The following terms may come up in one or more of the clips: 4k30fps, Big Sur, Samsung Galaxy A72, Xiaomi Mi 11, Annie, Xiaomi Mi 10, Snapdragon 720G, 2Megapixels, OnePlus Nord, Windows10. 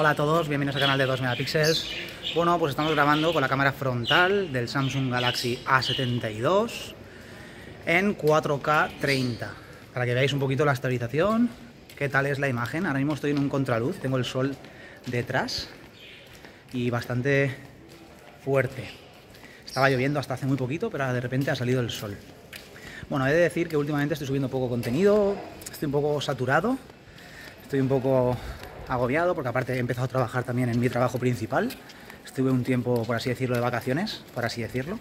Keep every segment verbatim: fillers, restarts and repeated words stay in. Hola a todos, bienvenidos al canal de dos megapíxeles. Bueno, pues estamos grabando con la cámara frontal del Samsung Galaxy A setenta y dos en cuatro K treinta, para que veáis un poquito la estabilización, qué tal es la imagen. Ahora mismo estoy en un contraluz, tengo el sol detrás y bastante fuerte. Estaba lloviendo hasta hace muy poquito, pero ahora de repente ha salido el sol. Bueno, he de decir que últimamente estoy subiendo poco contenido, estoy un poco saturado, estoy un poco agobiado porque aparte he empezado a trabajar también en mi trabajo principal. Estuve un tiempo, por así decirlo, de vacaciones, por así decirlo,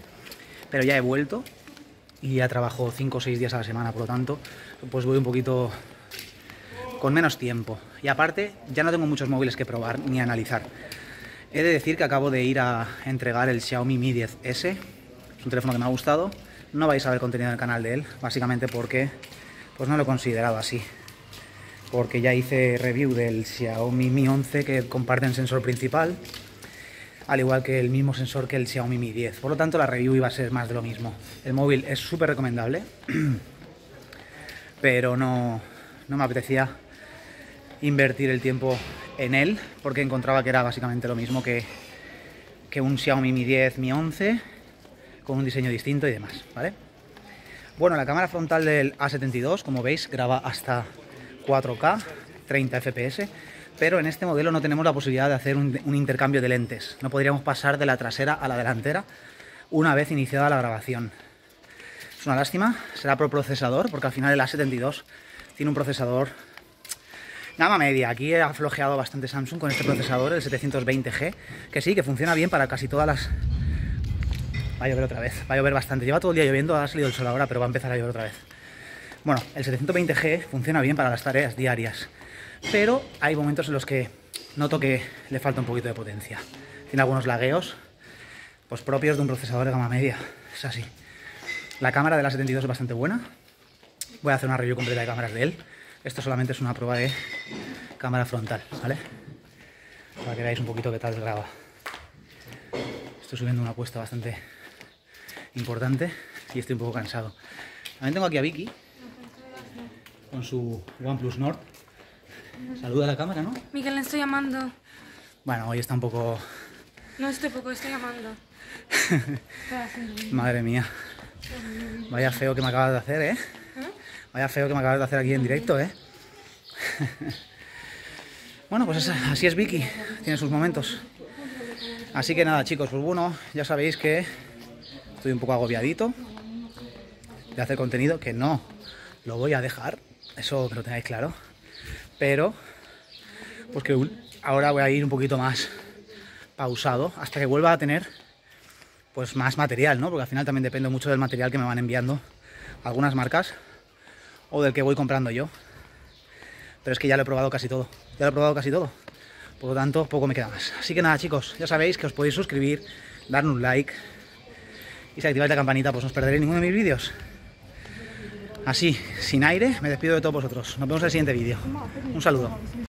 pero ya he vuelto y ya trabajo cinco o seis días a la semana, por lo tanto, pues voy un poquito con menos tiempo. Y aparte, ya no tengo muchos móviles que probar ni analizar. He de decir que acabo de ir a entregar el Xiaomi Mi diez ese, es un teléfono que me ha gustado. No vais a ver contenido en el canal de él, básicamente porque pues no lo he considerado así. Porque ya hice review del Xiaomi Mi once, que comparten sensor principal, al igual que el mismo sensor que el Xiaomi Mi diez. Por lo tanto, la review iba a ser más de lo mismo. El móvil es súper recomendable, pero no, no me apetecía invertir el tiempo en él, porque encontraba que era básicamente lo mismo que, que un Xiaomi Mi diez, Mi once, con un diseño distinto y demás, ¿vale? Bueno, la cámara frontal del A setenta y dos, como veis, graba hasta cuatro K, treinta F P S, pero en este modelo no tenemos la posibilidad de hacer un, un intercambio de lentes. No podríamos pasar de la trasera a la delantera una vez iniciada la grabación. Es una lástima, será por procesador, porque al final el A setenta y dos tiene un procesador gama media. Aquí ha flojeado bastante Samsung con este procesador, el setecientos veinte G, que sí, que funciona bien para casi todas las... Va a llover otra vez, va a llover bastante. Lleva todo el día lloviendo, ha salido el sol ahora, pero va a empezar a llover otra vez. Bueno, el setecientos veinte G funciona bien para las tareas diarias, pero hay momentos en los que noto que le falta un poquito de potencia. Tiene algunos lagueos pues propios de un procesador de gama media, es así. La cámara de la A setenta y dos es bastante buena. Voy a hacer una review completa de cámaras de él. Esto solamente es una prueba de cámara frontal, ¿vale? Para que veáis un poquito qué tal graba. Estoy subiendo una cuesta bastante importante y estoy un poco cansado. También tengo aquí a Vicky con su OnePlus Nord. Saluda a la cámara, ¿no? Miguel, le estoy llamando. Bueno, hoy está un poco... No, estoy poco, estoy llamando. Madre mía. Vaya feo que me acabas de hacer, ¿eh? ¿Eh? Vaya feo que me acabas de hacer aquí en directo, ¿eh? Bueno, pues así es Vicky. Tiene sus momentos. Así que nada, chicos, pues bueno, ya sabéis que estoy un poco agobiadito de hacer contenido, que no lo voy a dejar, eso que lo tengáis claro, pero pues que ahora voy a ir un poquito más pausado hasta que vuelva a tener pues más material, ¿no? Porque al final también depende mucho del material que me van enviando algunas marcas o del que voy comprando yo, pero es que ya lo he probado casi todo, ya lo he probado casi todo, por lo tanto poco me queda más. Así que nada, chicos, ya sabéis que os podéis suscribir, darle un like y si activáis la campanita pues no os perderéis ninguno de mis vídeos. Así, sin aire, me despido de todos vosotros. Nos vemos en el siguiente vídeo. Un saludo.